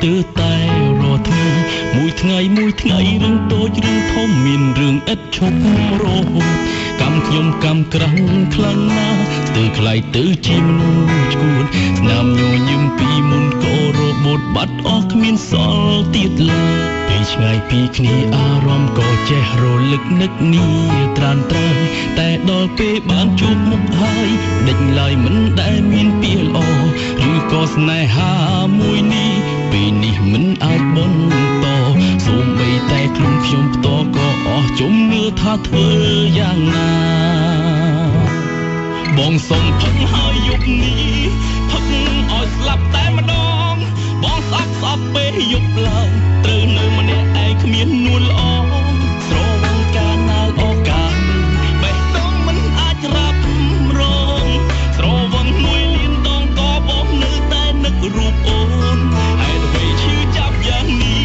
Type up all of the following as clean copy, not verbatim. tứ tay rồi thương mỗi ngày rừng tối rừng thông miền rừng ít chốt rồi cầm cẳng khăn na từ lại từ chim cuốn nam nhô nhung pi môn cổ robot bắt óc miền sầu tiệt lệ ngày pi khnì a rom cổ che rồi lực nức ní tràn trànแต่ដល់ពេលបានជួបមុខហើយដេញឡើយមិនដែលមានពីល្អឬក៏ស្នេហាមួយនេះពេលនេះមិនអាចបន្តសូម្បីតែខ្លួនខ្ញុំផ្ទាល់ក៏អស់ជំនឿថាធ្វើយ៉ាងណាបងសុំផឹកហើយយប់នេះផឹកឲ្យស្លាប់តែម្ដងបងស្អប់ស្អប់ពេលយប់ឡើងត្រូវនៅម្នាក់ឯងគ្មាននួនល្អស្រឡាញ់កាលណាល្អកាលរូបអូនហើយទៅឈឺចាប់យ៉ាងនេះ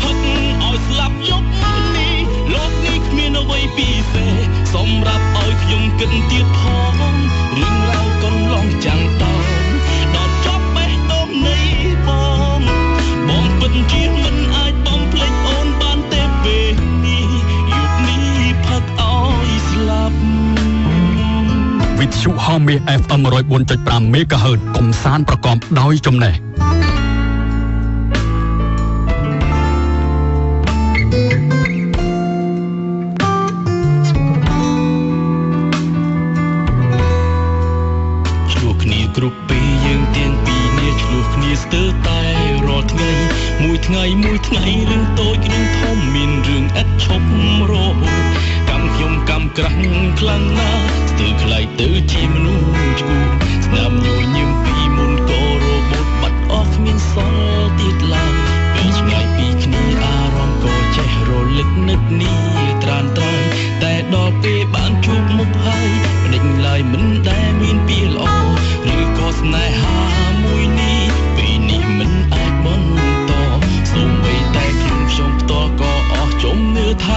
ផឹកឲ្យស្លាប់យប់នេះលោកនេះគ្មានអ្វីពិសេសសម្រាប់ឲ្យខ្ញុំគិតទៀតផងរឿងរ៉ាវកន្លងចាំងតដល់ចប់បេះដូងនៃបងពិតជាមិនអាចបំភ្លេចអូនបានទេពេលនេះយប់នេះផឹកឲ្យស្លាប់វិទ្យុហោមី FM 104.5 MHz កំសាន្តប្រកបដោយចំណេះឆ្លោះគ្នាគ្រប់ពីយើងទាំងពីរនេះឆ្លោះគ្នាស្ទើរតែរាល់ថ្ងៃមួយថ្ងៃរឿងតូចរឿងធំមានរឿងឥតឈប់រហូតខ្ញុំកំក្រាស់ខ្លាំងណាស់ស្ទើរខ្លាយទៅជាមនុស្សឆ្កួតស្នាមញញឹមពីមុនក៏របូតបាត់អស់គ្មានសល់ទៀតឡើយពេលឆ្ងាយពីគ្នាអារម្មណ៍ក៏ចេះរលឹកនឹកនេះត្រានត្រង់តែដល់ពេលបានជួបមុខហើយមិនដឹងឡើយមិនដែលមានពីល្អឬក៏ស្នេហាមួយនេះពេលនេះមិនអាចបន្តសូម្បីតែខ្ញុំផ្ទាល់ក៏អស់ជំនឿថា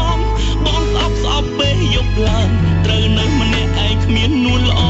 ងបងស្អប់ពេលយប់ឡើងត្រូវនៅម្នាក់ឯងគ្មាននួនល្អ